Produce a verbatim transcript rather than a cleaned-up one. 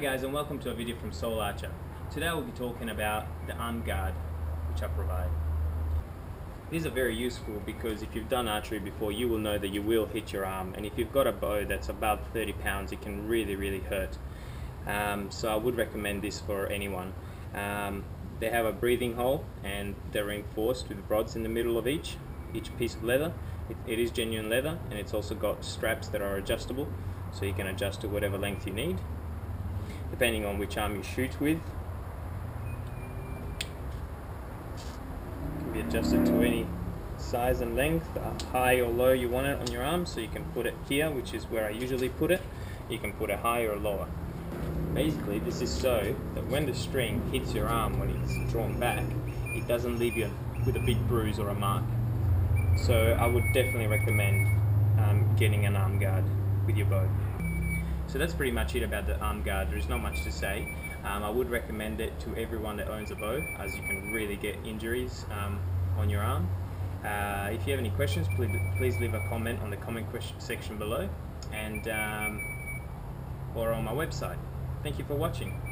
Hi guys, and welcome to a video from Soul Archer. Today we'll be talking about the arm guard which I provide. These are very useful because if you've done archery before, you will know that you will hit your arm, and if you've got a bow that's above thirty pounds, it can really really hurt. Um, so I would recommend this for anyone. Um, they have a breathing hole and they're reinforced with rods in the middle of each each piece of leather. It, it is genuine leather, and it's also got straps that are adjustable, so you can adjust to whatever length you need, depending on which arm you shoot with. It can be adjusted to any size and length, high or low you want it on your arm, so you can put it here, which is where I usually put it. You can put it higher or lower. Basically, this is so that when the string hits your arm when it's drawn back, it doesn't leave you with a big bruise or a mark. So I would definitely recommend um, getting an arm guard with your bow. So that's pretty much it about the arm guard. There's not much to say. Um, I would recommend it to everyone that owns a bow, as you can really get injuries um, on your arm. Uh, if you have any questions, please, please leave a comment on the comment question section below, and um, or on my website. Thank you for watching.